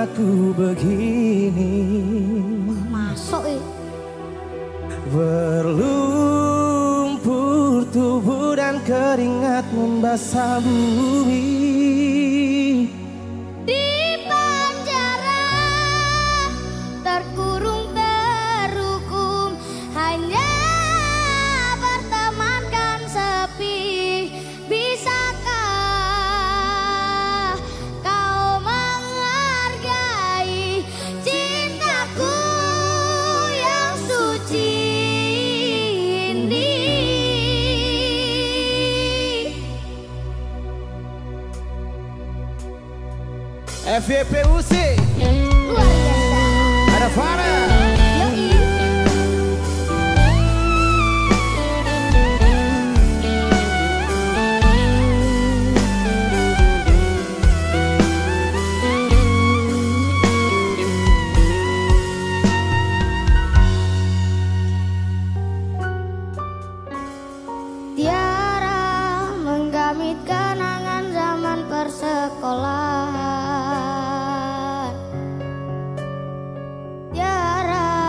aku begini. Masuk berlumpur tubuh dan keringat membasah bumi. Di penjara terkurung terhukum, hanya bertemankan sepi. FYPUC luar biasa. Ada Farah. Yoi. Tiara menggamit kenangan zaman persekolahan. Tiara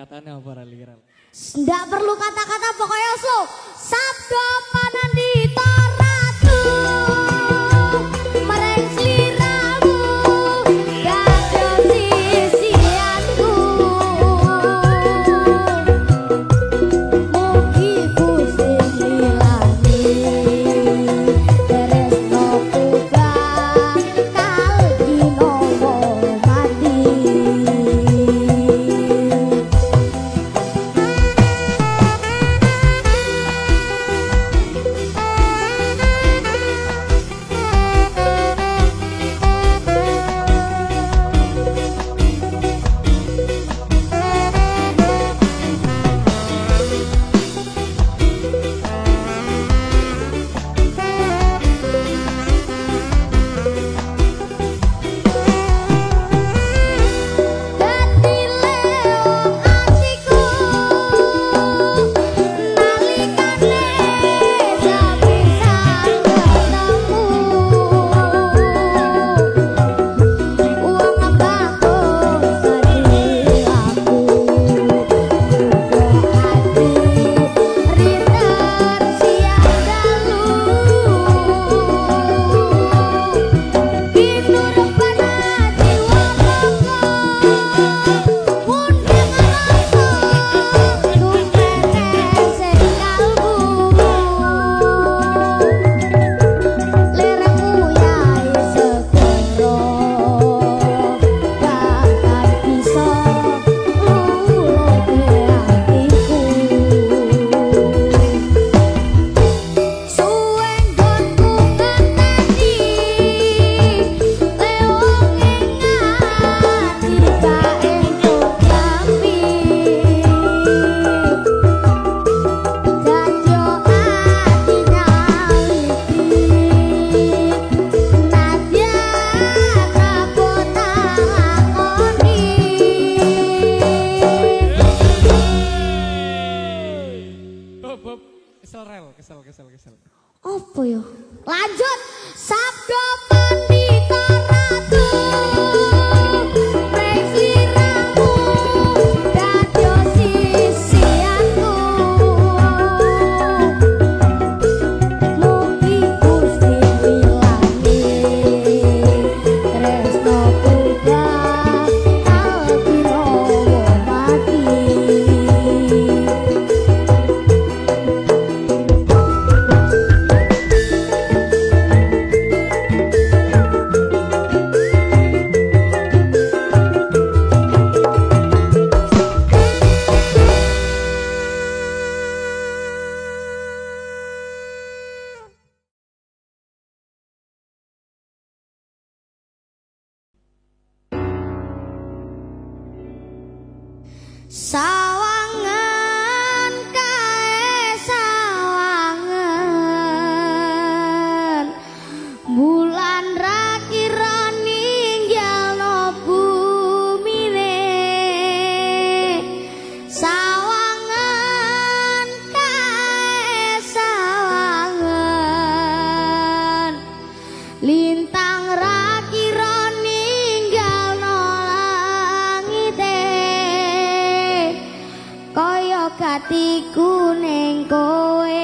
kata-katanya apa Raliran? Nggak perlu kata-kata pokoknya slow. Sabda Panandita Ratu. Kesel. Apa ya? Lanjut. Sabda Pandita Ratu. Sawangan kae sawangan bulan ra kira ninggalno bumine sawangan kae sawangan lintang ra hatiku ning kowe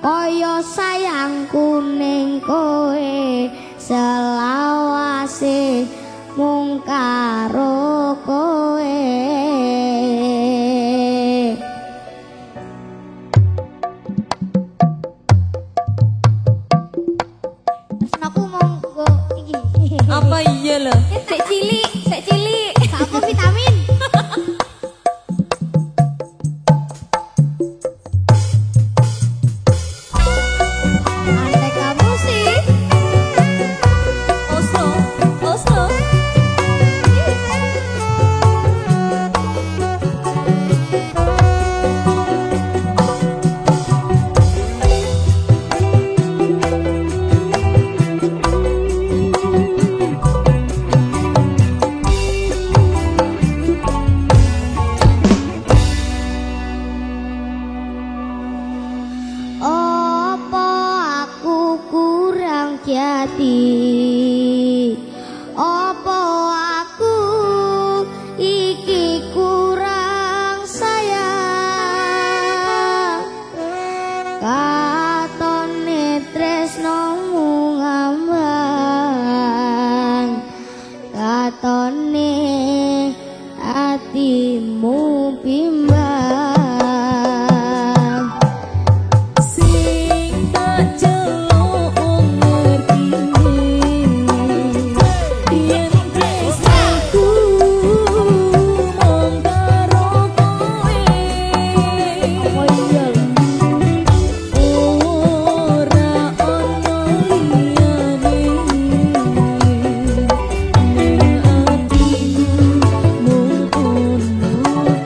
kaya sayangku ning kowe selawase mung karo kowe tresnaku mung go iki apa iya lho sik cilik apa vitamin hatimu bimbang, sing tak celuk ngerti yen tresnaku mung karo kowe, ora ono liyane. Thank you.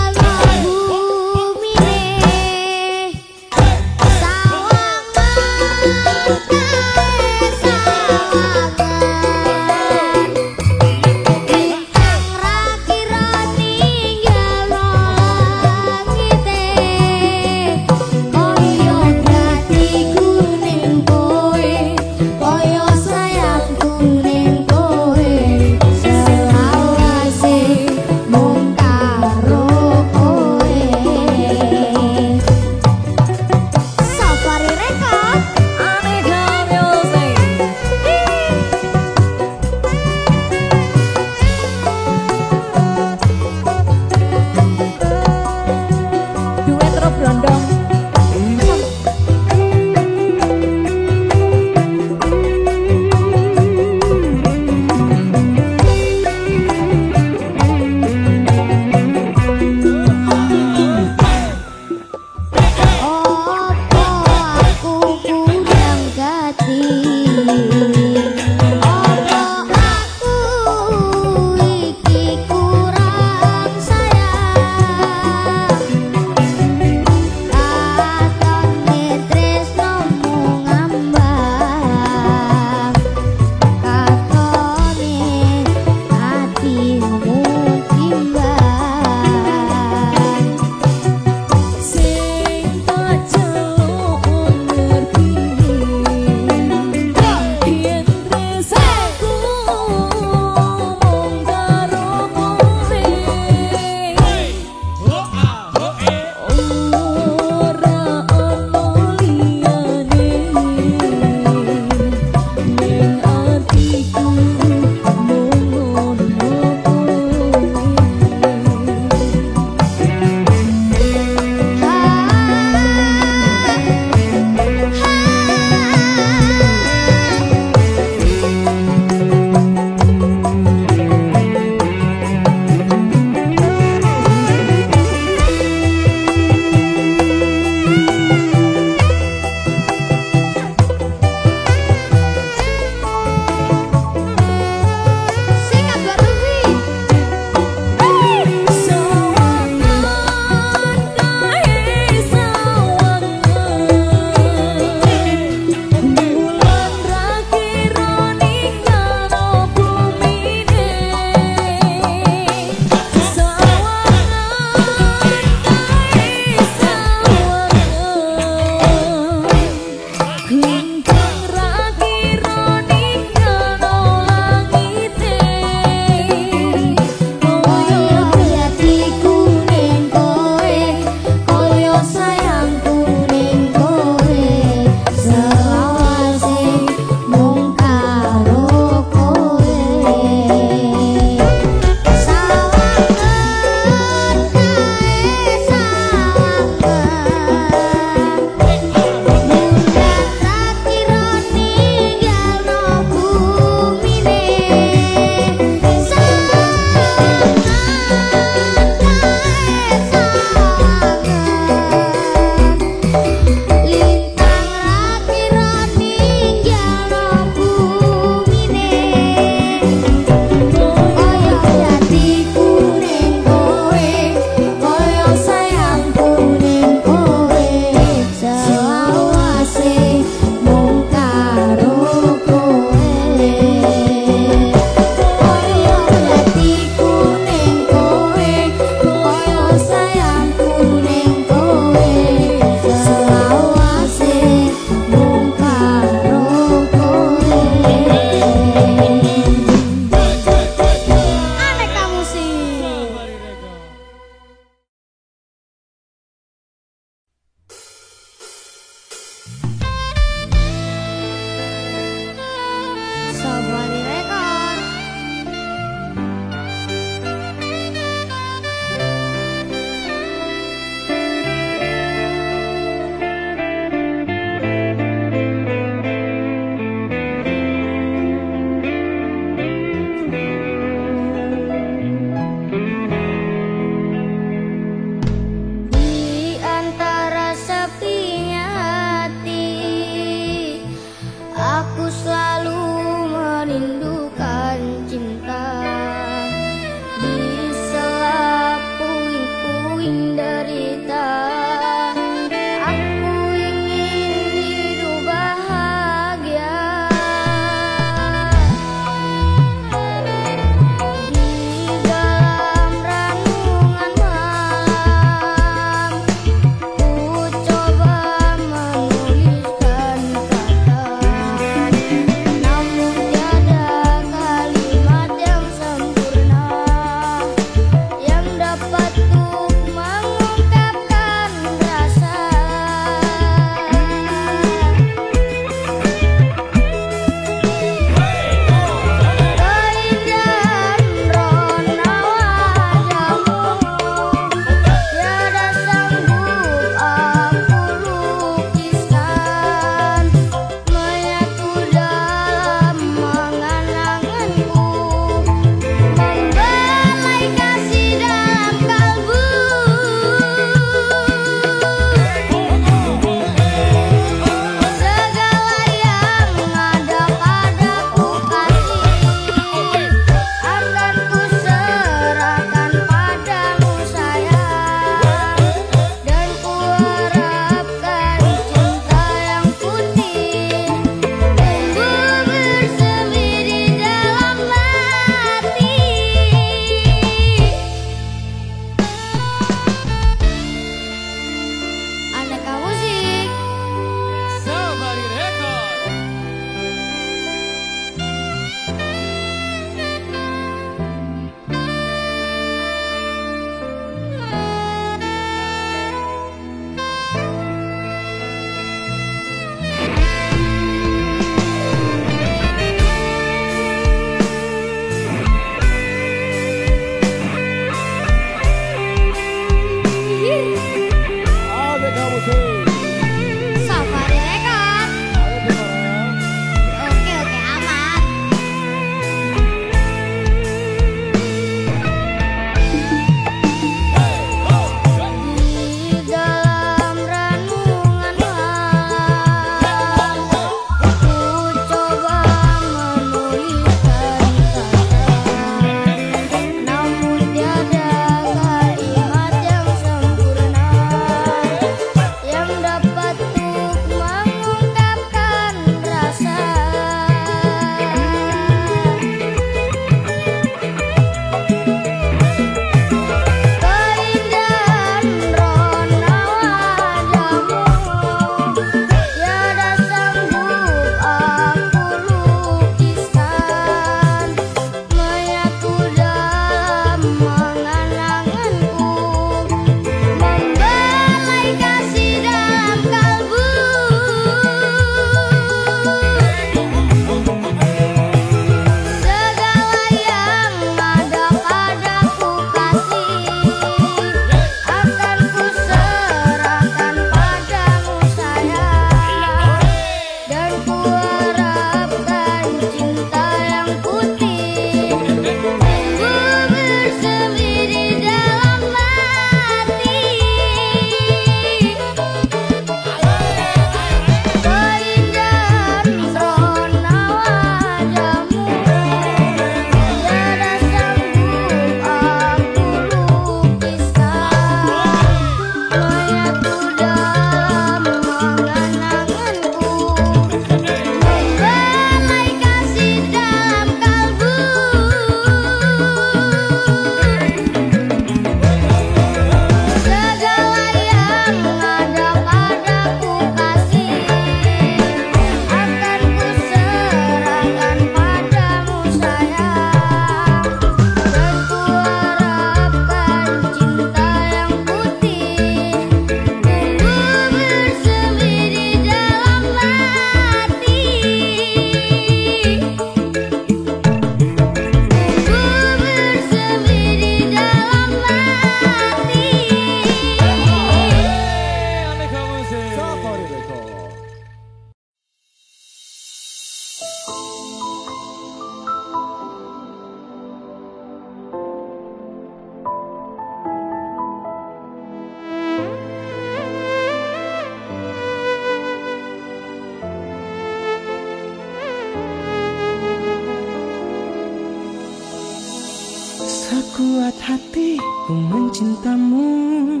cintamu,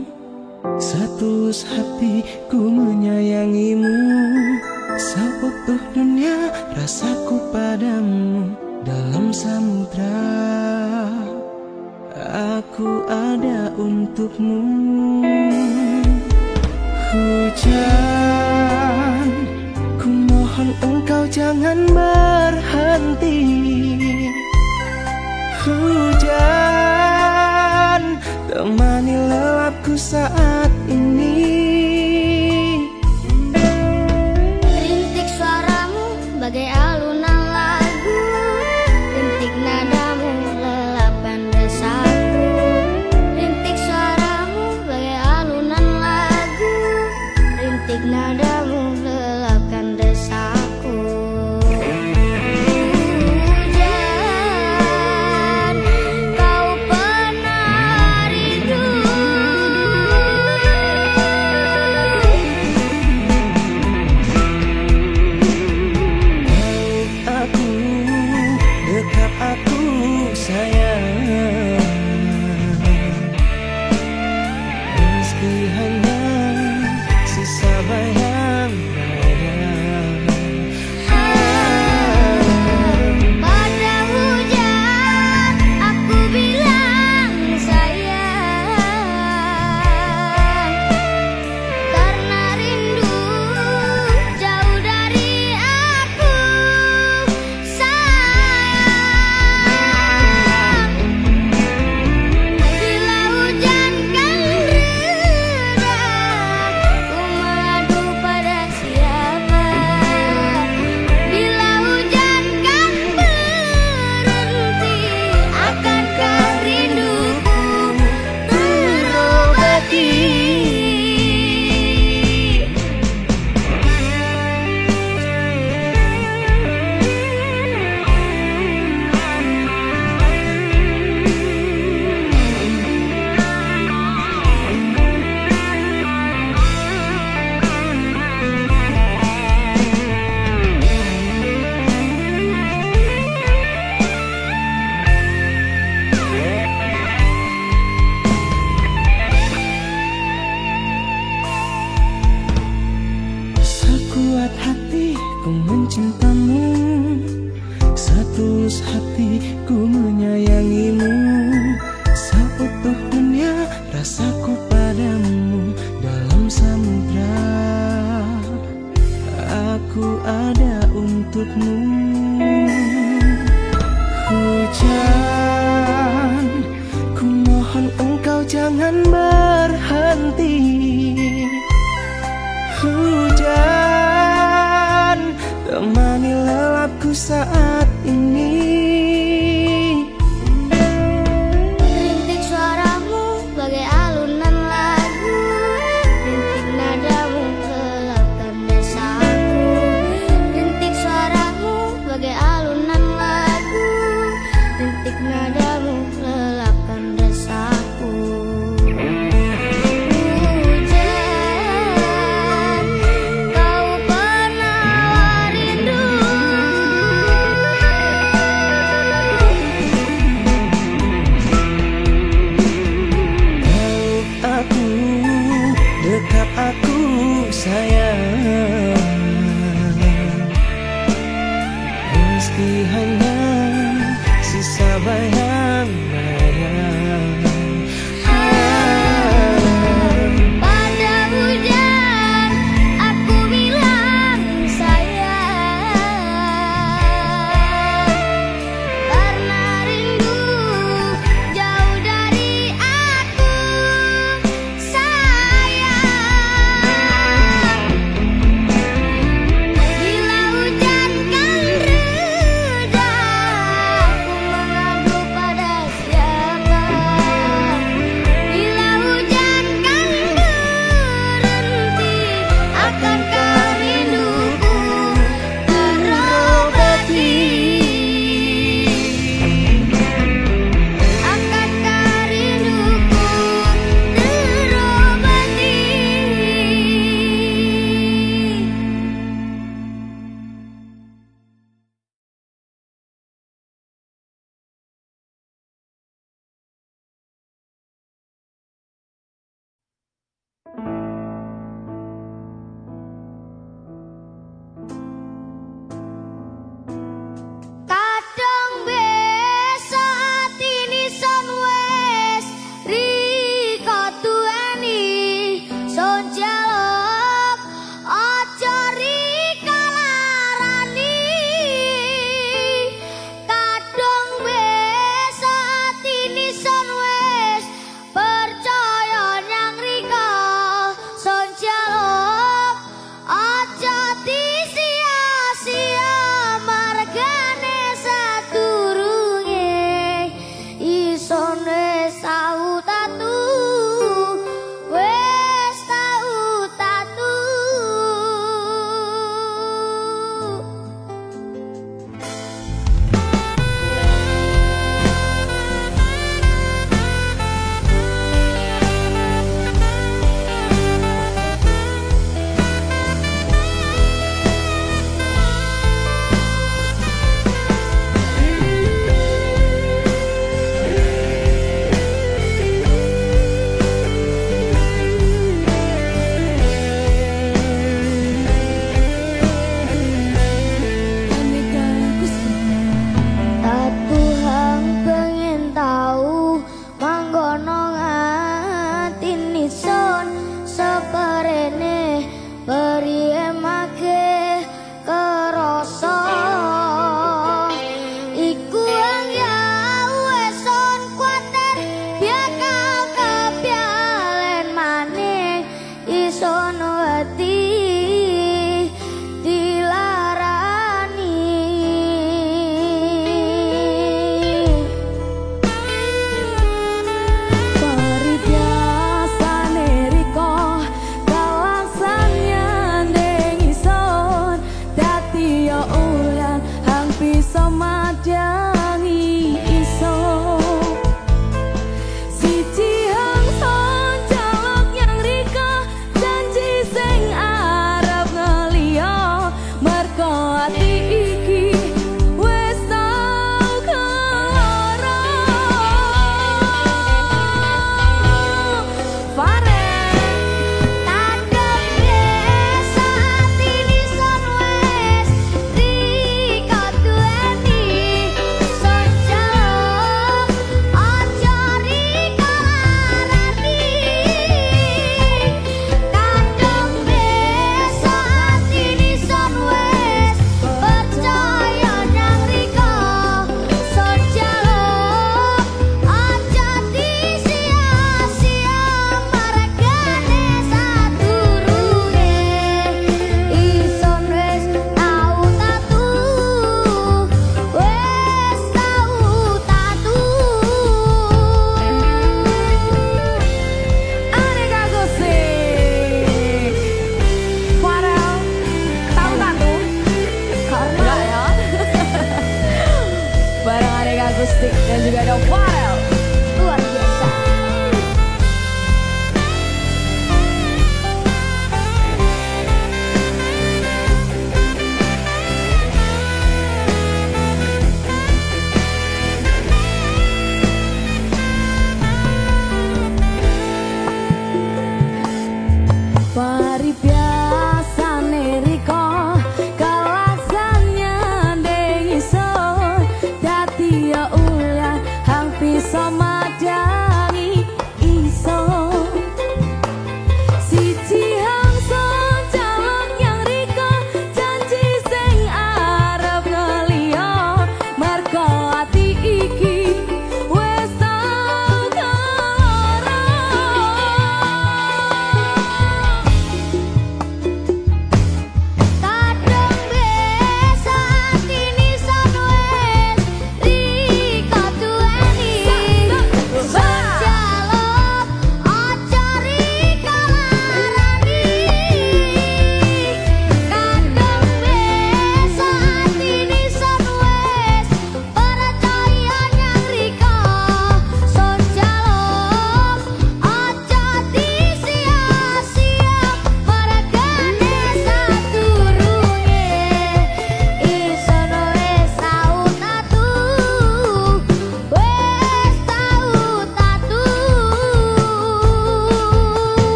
satu hati ku menyayangimu. Seutuh dunia rasaku padamu, dalam samudra aku ada untukmu. Hujan, ku mohon engkau jangan berhenti. Hujan, temani lelapku saat ini. Bagai alunan lagu, rintik nadamu lelapkan desaku. Rintik suaramu bagai alunan lagu, rintik nadamu lelapkan desaku. Hujan, kau pernah rindu. Suaramu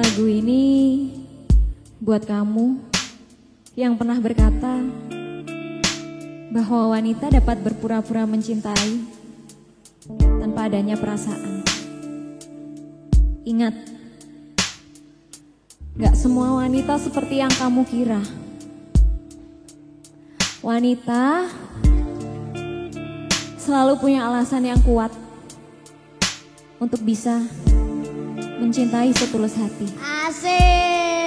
Lagu ini buat kamu yang pernah berkata bahwa wanita dapat berpura-pura mencintai tanpa adanya perasaan. Ingat, gak semua wanita seperti yang kamu kira. Wanita selalu punya alasan yang kuat untuk bisa mencintai setulus hati. Asik.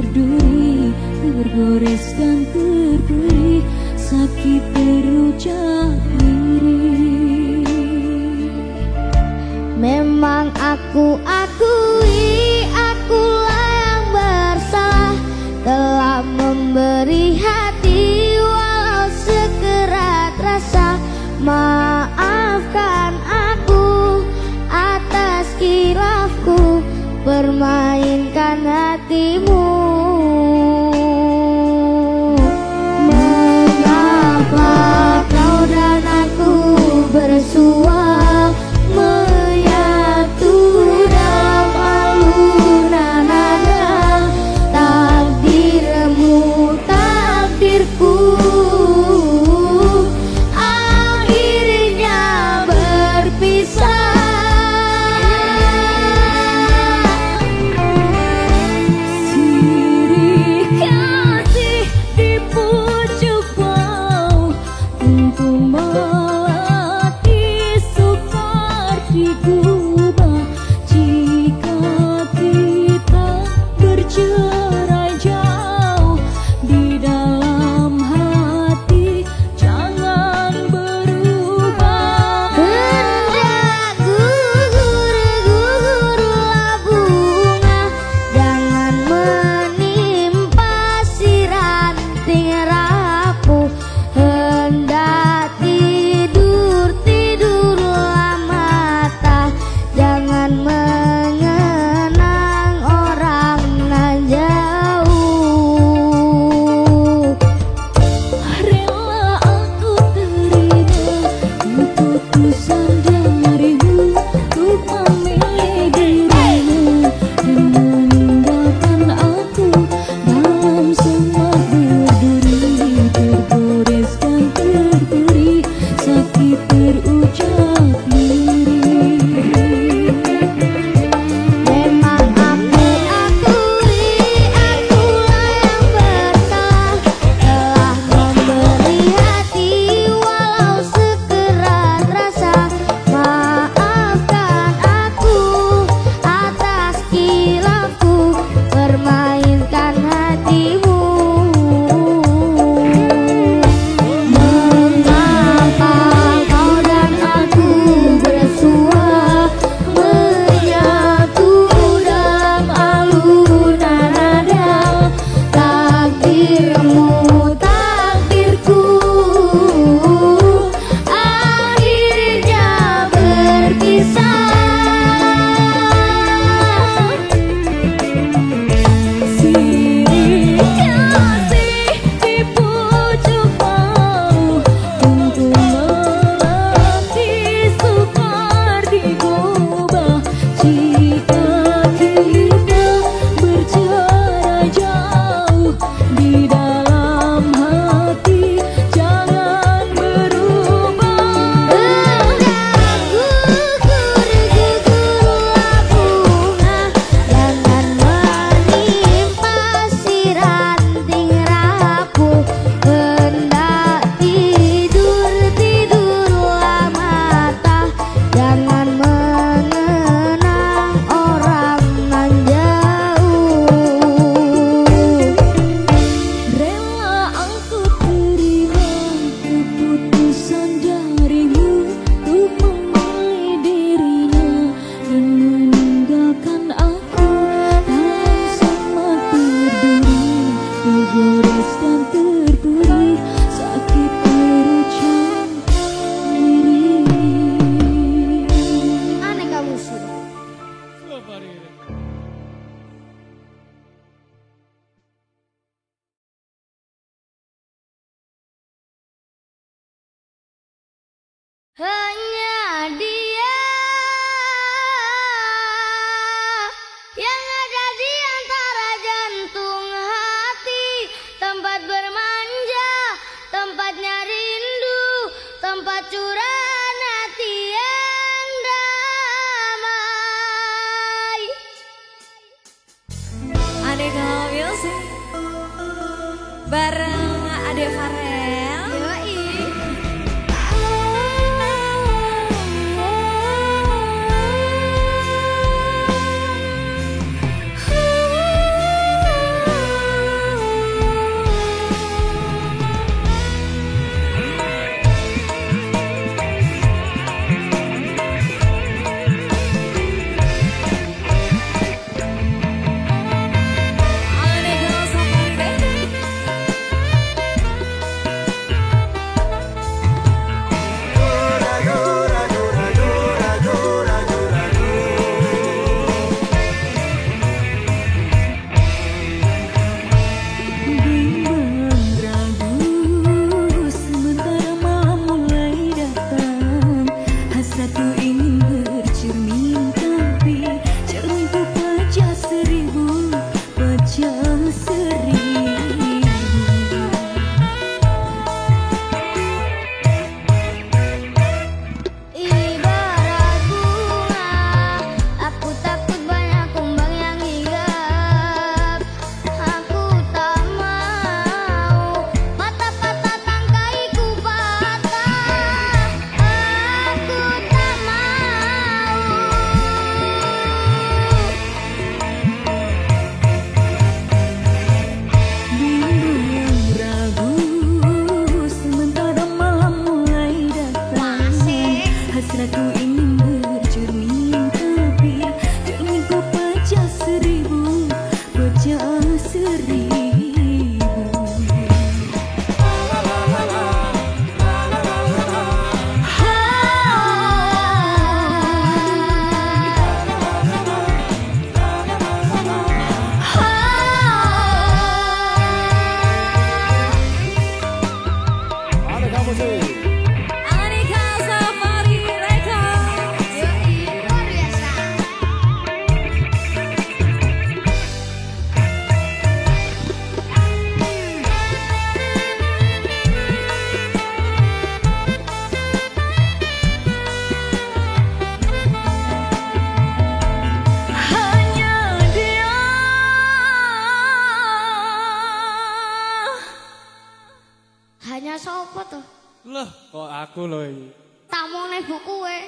Berduri, tergores dan tergurih, sakit terucap diri. Memang aku akui, akulah yang bersalah, telah memberi hati walau sekerat rasa. Maafkan aku atas kilafku, permainkan hatimu. Mengapa kau dan aku bersua menyatu dalam alunan nada? Takdirmu, takdirku, akhirnya berpisah. Hati Hanya Dia yang ada di antara jantung hati, tempat bermanja, tempatnya rindu, tempat curahan hati yang damai. Adek Hall Music bareng Adek Farel. Hanya sopo tuh? Loh, kok aku loh ini? Tamu nih buku we.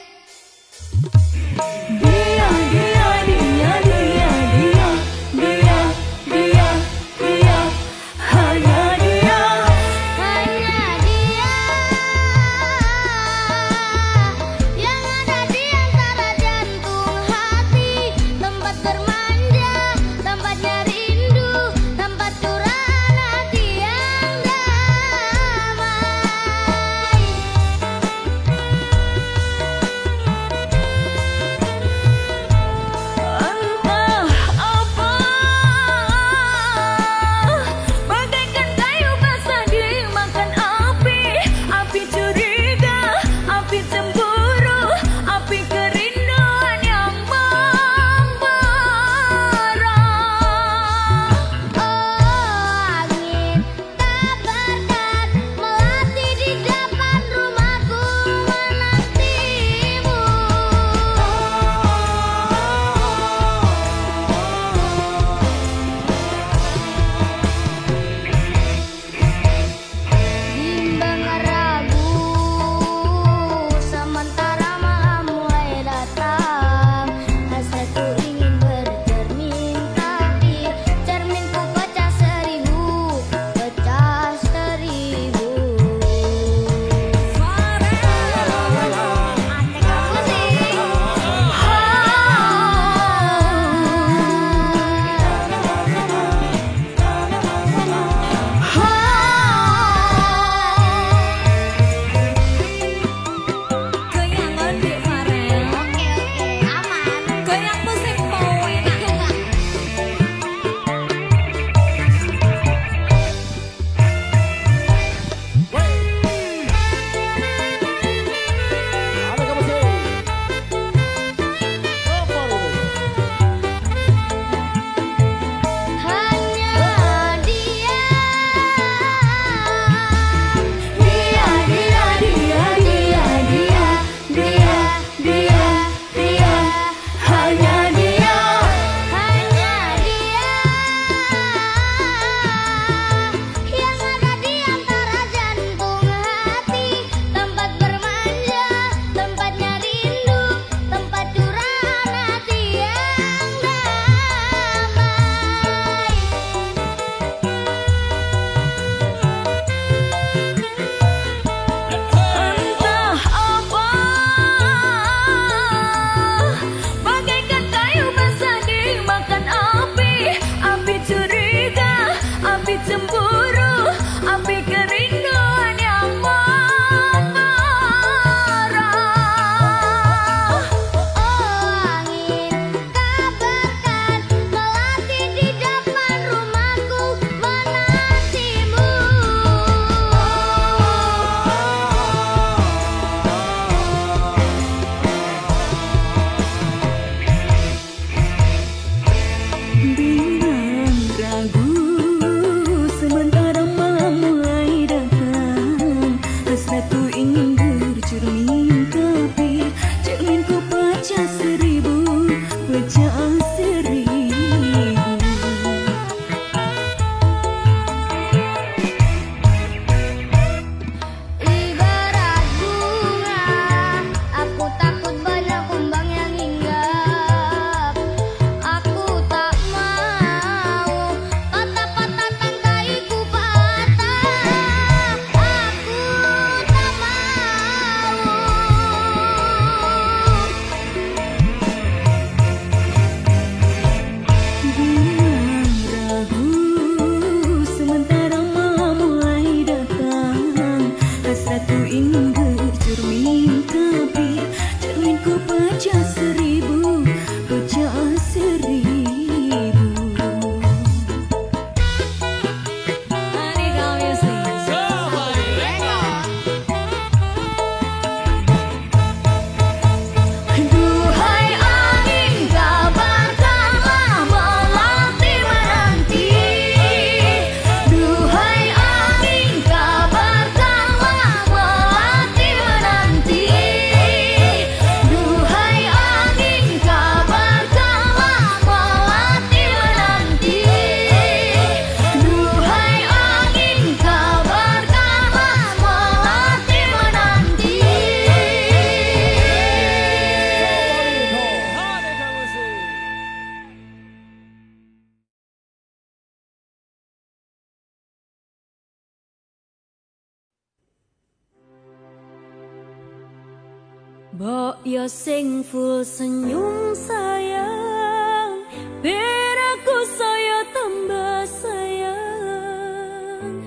Mbok yo sing full senyum sayang, biar aku saya tambah sayang.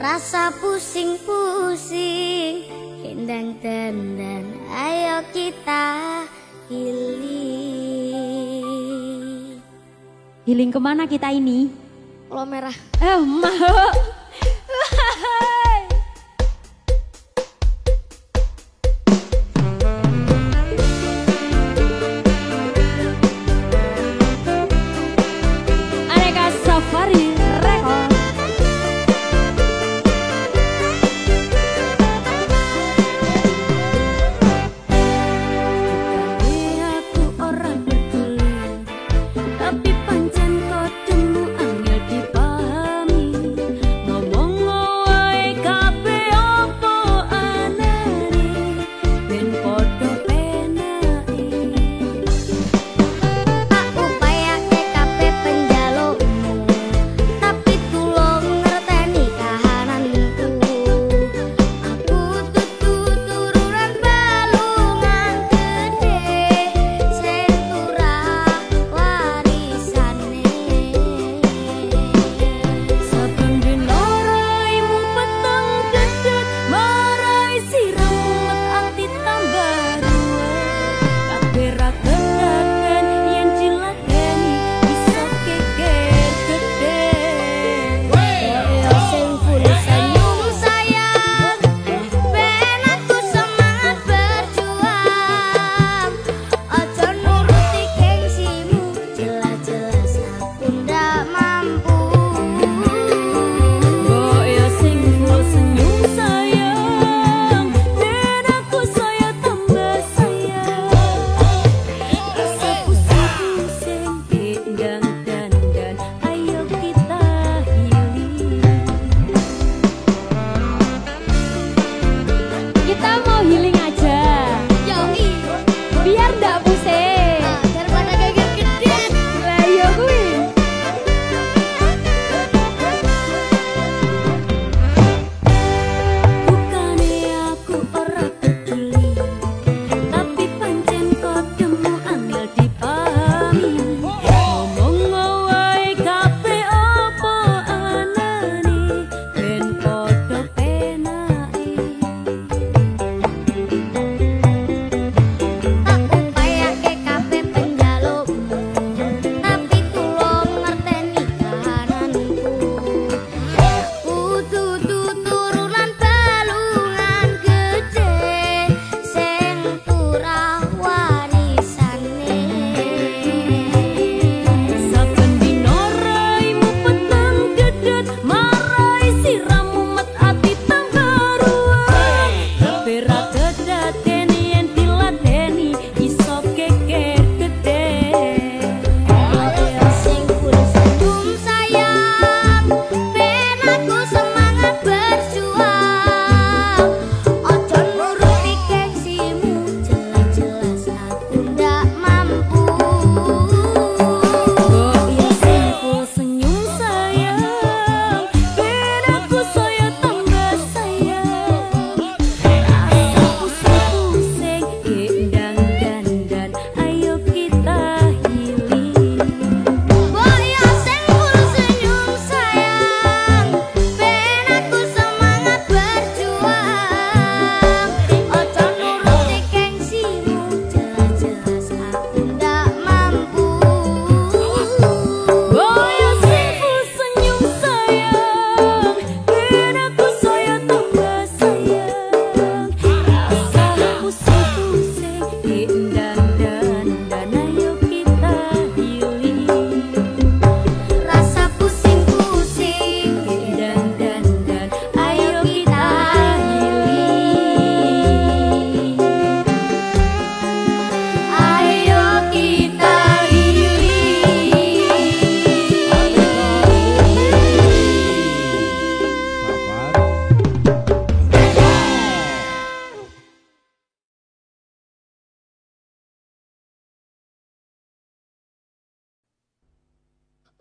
Rasa pusing-pusing, tendang-tendang, ayo kita healing. Healing kemana kita ini? Lo merah. Mau.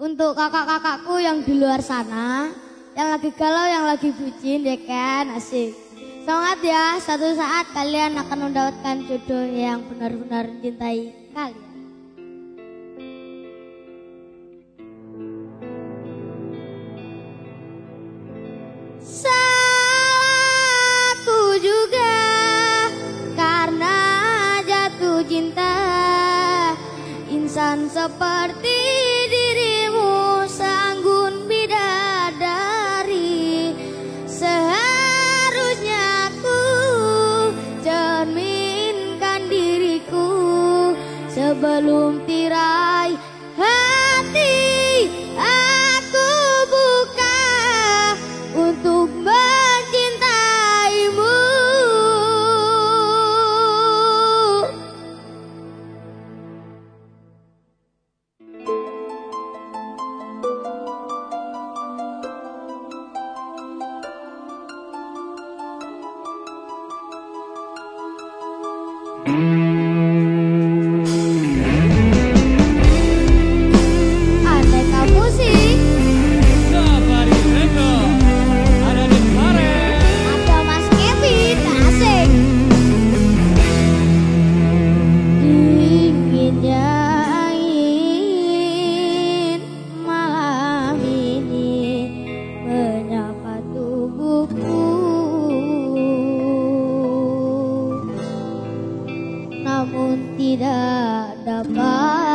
Untuk kakak-kakakku yang di luar sana, yang lagi galau, yang lagi bucin, ya kan, asik. Semangat ya, satu saat kalian akan mendapatkan jodoh yang benar-benar mencintai kalian. Salahku juga karena jatuh cinta, insan seperti dirimu seanggun bidadari. Seharusnya ku cerminkan diriku sebelum tirai hati aku buka untuk mencintaimu. Tidak dapat